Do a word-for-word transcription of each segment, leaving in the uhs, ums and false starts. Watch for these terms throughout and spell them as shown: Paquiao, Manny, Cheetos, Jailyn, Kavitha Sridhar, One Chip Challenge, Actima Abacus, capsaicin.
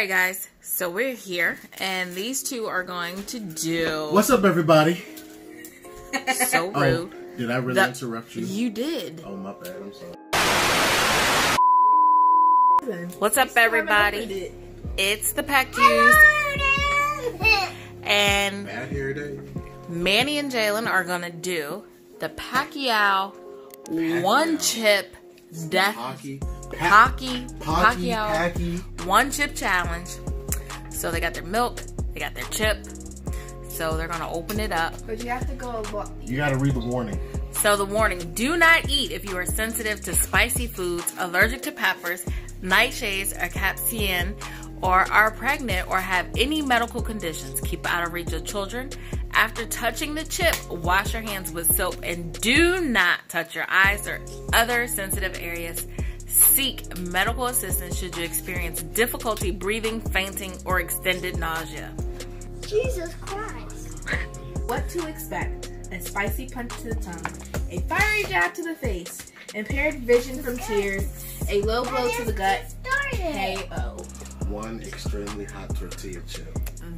Alright guys, so we're here and these two are going to do... What's up everybody? So rude. Oh, did I really the... interrupt you? You did. Oh my bad, I'm sorry. What's up everybody? It's the Paquiaos and Manny and Jalen are going to do the Paquiao One Chip Death Hockey. Hockey, Paquiao, One Chip Challenge. So they got their milk, they got their chip. So they're gonna open it up. But you have to go. You gotta read the warning. So the warning: do not eat if you are sensitive to spicy foods, allergic to peppers, nightshades, or capsaicin, or are pregnant or have any medical conditions. Keep out of reach of children. After touching the chip, wash your hands with soap and do not touch your eyes or other sensitive areas. Seek medical assistance should you experience difficulty breathing, fainting, or extended nausea. Jesus Christ. What to expect: a spicy punch to the tongue, a fiery jab to the face, impaired vision from tears, a low blow to the gut, K O. One extremely hot tortilla chip.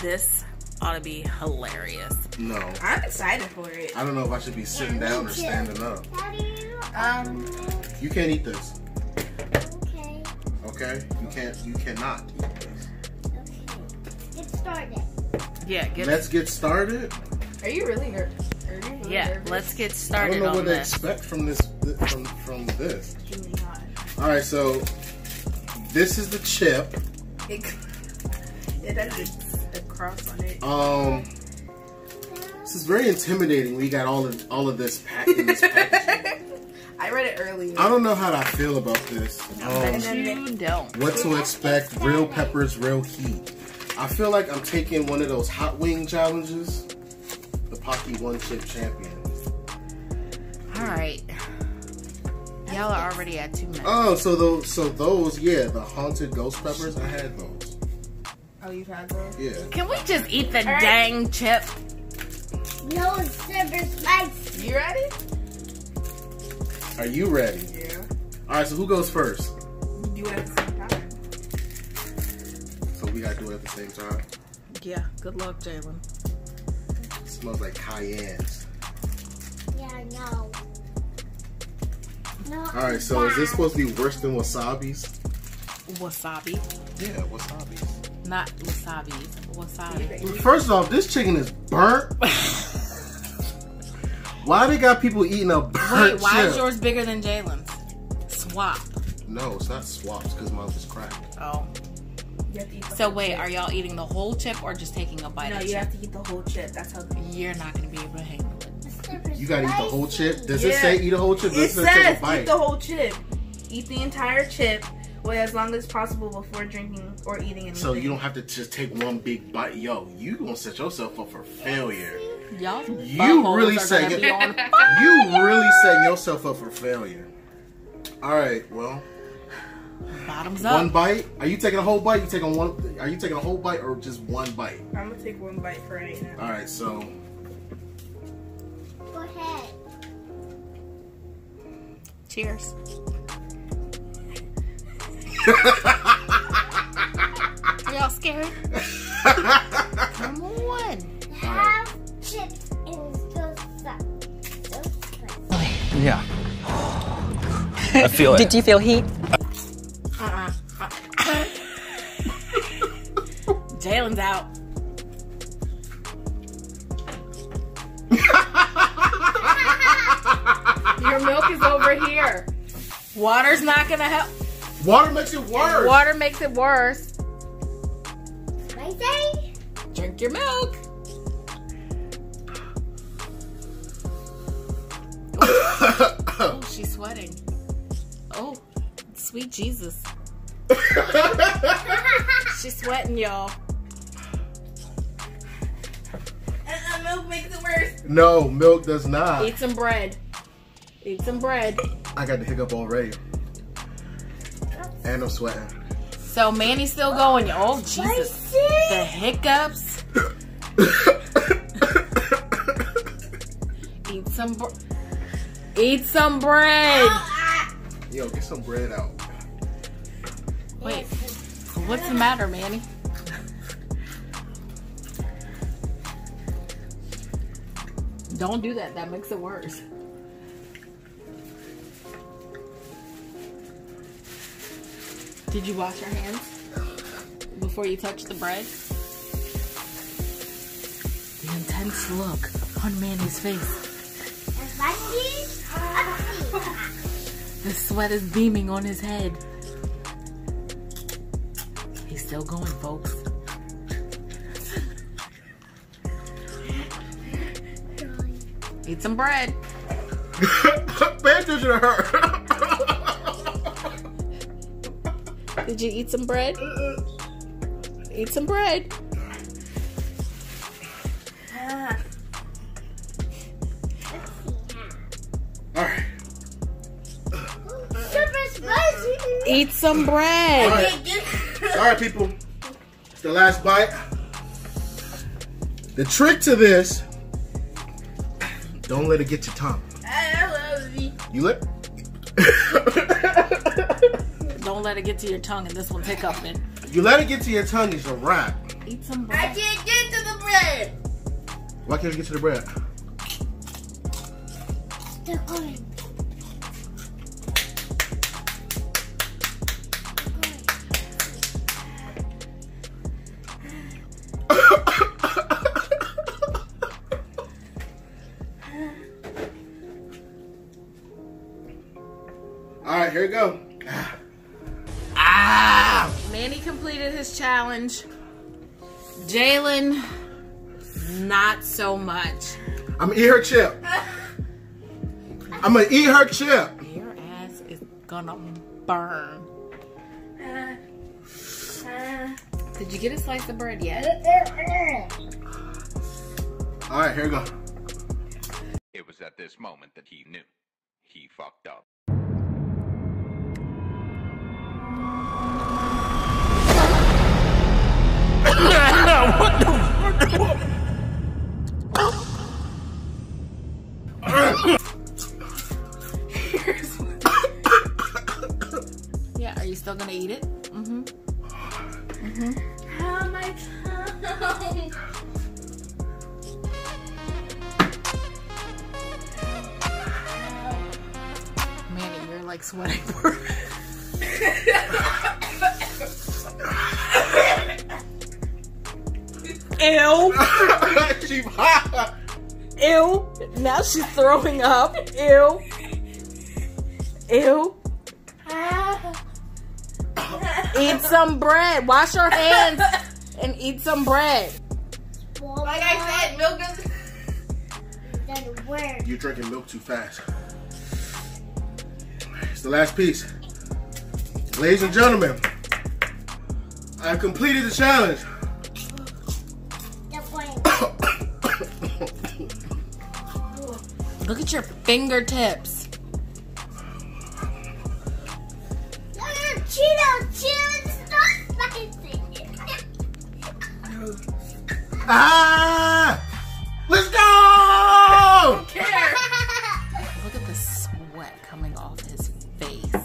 This ought to be hilarious. No. I'm excited for it. I don't know if I should be sitting down or standing up. Um. You can't eat this. Okay, you can't. You cannot. Okay, get started. Yeah, get let's it. get started. Are you really nervous? Are you really yeah, nervous? Let's get started. I don't know what to expect from this. From from this. Really hot. All right, so this is the chip. It, it has a, a cross on it. Um, this is very intimidating. We got all of all of this packed in this package. I read it earlier. I don't know how I feel about this. Um, don't. What to expect, real peppers, real heat. I feel like I'm taking one of those hot wing challenges. The Paquiao One Chip Champion. Alright. Y'all are already at two minutes. Oh, so those, so those, yeah, the haunted ghost peppers, I had those. Oh, you've had those? Yeah. Can we just eat the All dang right. chip? No, it's super spicy. You ready? Are you ready? Yeah. Alright, so who goes first? Do it at the same time. So we gotta do it at the same time? Yeah, good luck, Jalen. It smells like cayennes. Yeah, no. No. Alright, so is this supposed to be worse than wasabis? Wasabi? Yeah, wasabis. Not wasabis, wasabi. First off, this chicken is burnt. Why they got people eating a burnt Wait, why chip? Is yours bigger than Jalen's? Swap. No, it's not swaps because mine was cracked. Oh. So wait, chip. Are y'all eating the whole chip or just taking a bite no, of it? No, you chip? have to eat the whole chip. That's how you're not gonna be able to handle it. You gotta eat the whole chip. Does yeah. it say eat a whole chip? Does it, it says take a bite? Eat the whole chip. Eat the entire chip. Wait as long as possible before drinking or eating anything. So you don't have to just take one big bite. Yo, you gonna set yourself up for failure. Y'all you really set you really setting yourself up for failure. Alright, well. Bottoms up. One bite? Are you taking a whole bite? You taking one are you taking a whole bite or just one bite? I'm gonna take one bite for right now. Alright, so go ahead. Cheers. Are y'all scared? Number one. Have right. chips in those stuff. Yeah. I feel it. Did you feel heat? Uh-uh. Jalen's out. Your milk is over here. Water's not gonna help. Water makes it worse. Water makes it worse. I say, drink your milk. Oh, oh she's sweating. Oh, sweet Jesus. She's sweating, y'all. Uh-uh, milk makes it worse. No, milk does not. Eat some bread. Eat some bread. I got the hiccup already. And I'm sweating. So Manny's still going. Oh Jesus! The hiccups. Eat some. Br Eat some bread. Yo, get some bread out. Wait. What's the matter, Manny? Don't do that. That makes it worse. Did you wash your hands before you touched the bread? The intense look on Manny's face. The sweat is beaming on his head. He's still going, folks. Eat some bread. Pay attention to her. Did you eat some bread? Eat some bread. Eat some bread. All right. All right, people. It's the last bite. The trick to this, don't let it get your tongue. I love you. You let? Don't let it get to your tongue, and this will pick up it. You let it get to your tongue is a wrap. Eat some bread. I can't get to the bread. Why can't you get to the bread? They're going. Alright, here we go. Ah! Manny completed his challenge. Jalen, not so much. I'm gonna eat her chip. I'm gonna eat her chip. Your ass is gonna burn. Did you get a slice of bread yet? Alright, here we go. It was at this moment that he knew. He fucked up. What the fuck? Yeah, are you still gonna eat it? Mm-hmm. Mm-hmm. Oh my God. Manny, you're like sweating. Ew. She's hot. Ew. Now she's throwing up. Ew. Ew. Eat some bread. Wash your hands and eat some bread. Like I said, milk doesn't. Doesn't work. You're drinking milk too fast. It's the last piece. Ladies and gentlemen, I have completed the challenge. Look at your fingertips. Look at the Cheetos, Cheetos, not spicy. Ah! Let's go! I don't care. Look at the sweat coming off his face.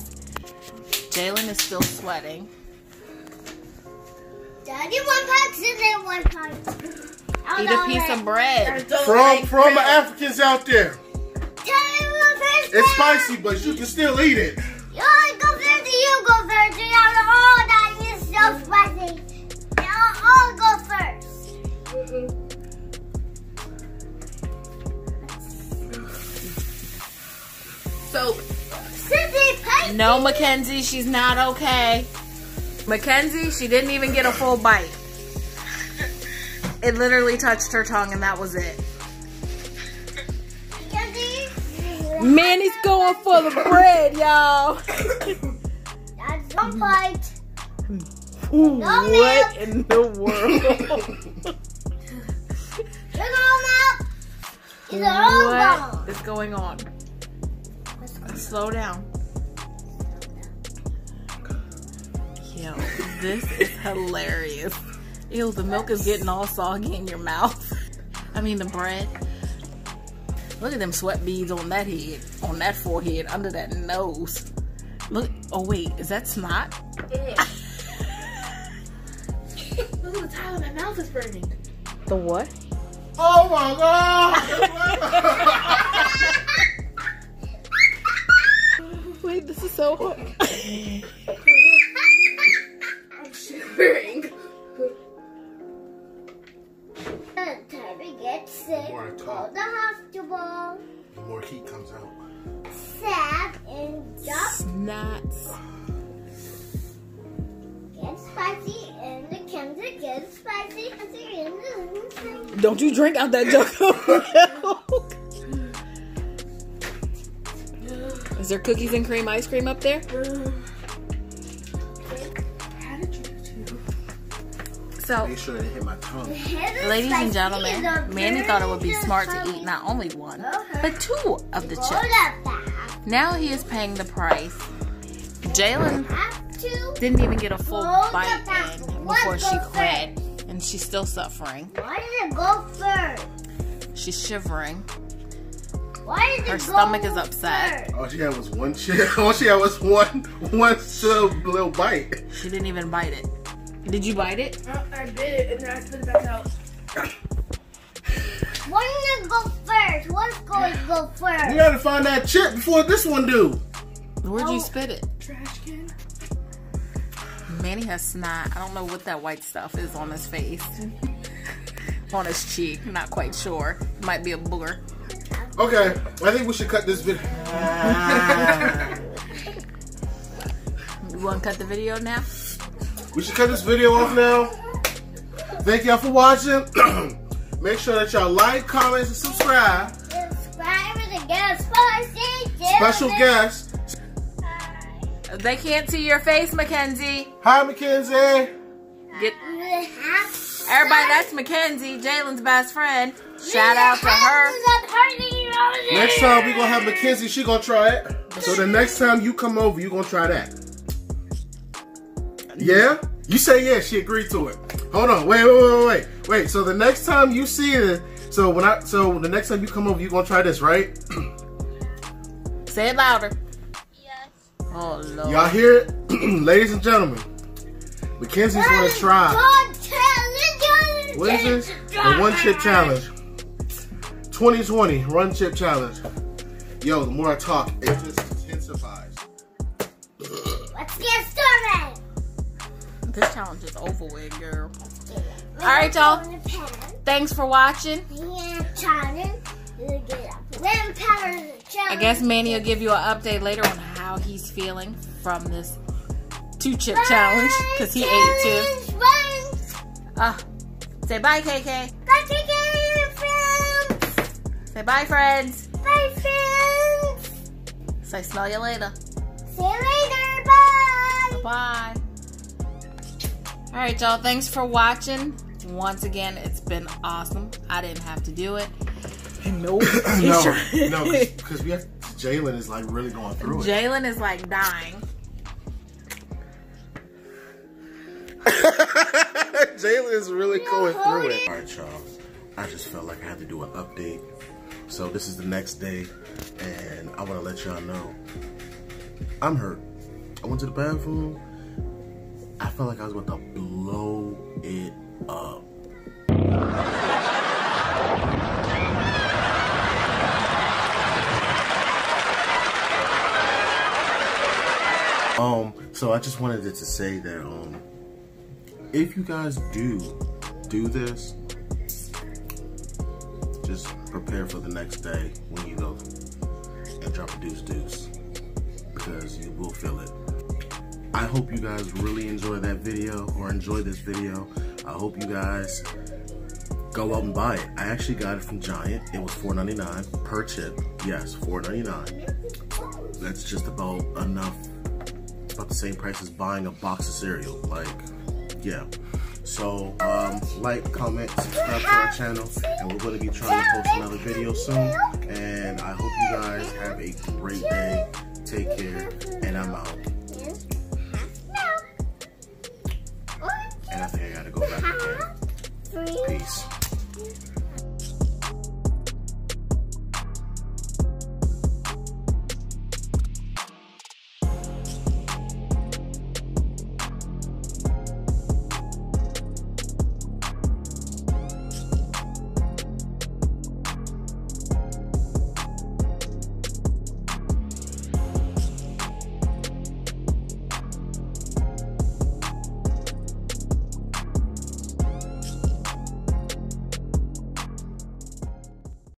Jalen is still sweating. Daddy, one punch and then one punch. Eat a piece of bread. From, from Africans out there. It's spicy, but you can still eat it. You go first, you go first. You have all that is so spicy. They all go first. So, no, Mackenzie, she's not okay. Mackenzie, she didn't even get a full bite. It literally touched her tongue, and that was it. Manny's going for the bread, y'all. That's no bite. Ooh, no what milk. In the world? You're going out. What is going on? Slow down. Yo, this is hilarious. Ew, the milk is getting all soggy in your mouth. I mean, the bread. Look at them sweat beads on that head, on that forehead, under that nose. Look, oh wait, is that snot? Yeah. Look at the tile, my mouth is burning. The what? Oh my god! Wait, this is so hot. I'm shivering. The time we get sick, call the hospital. The more heat comes out. Sap and jump. Snats. Get spicy and the cancer gets spicy and the Don't you drink out that jug of milk. Is there cookies and cream ice cream up there? How did you do? So, make sure they hit my tongue. Ladies and gentlemen, Mandy thought it would be smart to eat not only one, but two of the chips. Now he is paying the price. Jalen didn't even get a full bite in before she quit, and she's still suffering. Why did it go first? She's shivering. Why did Her it stomach go is upset. First? All she had was one chip. All she had was one, one chip little bite. She didn't even bite it. Did you bite it? Uh, I bit it and then I spit it back out. Why did it go first? What's going to go first? You gotta find that chip before this one do. Where'd oh. you spit it? Trash can. Manny has snot. I don't know what that white stuff is on his face. On his cheek. Not quite sure. It might be a booger. Okay. I think we should cut this video. You want to cut the video now? We should cut this video off now. Thank y'all for watching. Make sure that y'all like, comment, and subscribe. Subscribe to the guest special guest. They can't see your face, Mackenzie. Hi, Mackenzie. Get everybody. That's Mackenzie, Jalen's best friend. Shout out to her. Next time we gonna have Mackenzie. She gonna try it. So the next time you come over, you gonna try that. Yeah? You say yeah, she agreed to it. Hold on, wait, wait, wait, wait, wait. So the next time you see it, so when I, so the next time you come over, you gonna try this, right? Say it louder. Yes. Oh Lord. Y'all hear it, ladies and gentlemen? Mackenzie's gonna try. What is this? The One Chip Challenge. twenty twenty One Chip Challenge. Yo, the more I talk, it just intensifies. Let's get started. This challenge is over with, girl. Yeah. Alright, y'all. Thanks for watching. Yeah, I guess Manny will give you an update later on how he's feeling from this two chip bye challenge. Because he challenge, ate two. Uh, say bye, K K. Bye, K K, friends. Say bye, friends. Bye, friends. Say smell you later. See you later. Bye. Bye. All right, y'all, thanks for watching. Once again, it's been awesome. I didn't have to do it. Nope. no, no, because we have Jalen is like really going through Jaylen it. Jalen is like dying. Jalen is really You're going holding. through it. All right, y'all, I just felt like I had to do an update. So this is the next day, and I want to let y'all know I'm hurt. I went to the bathroom. I felt like I was about to blow it up. Um, so I just wanted to say that um, if you guys do do this, just prepare for the next day when you go and drop a deuce deuce, because you will feel it. I hope you guys really enjoy that video or enjoy this video. I hope you guys go out and buy it. I actually got it from Giant. It was four ninety-nine per chip. Yes, four ninety-nine. That's just about enough, about the same price as buying a box of cereal. Like, yeah. So, um, like, comment, subscribe to our channel, and we're going to be trying to post another video soon. And I hope you guys have a great day. Take care, and I'm out.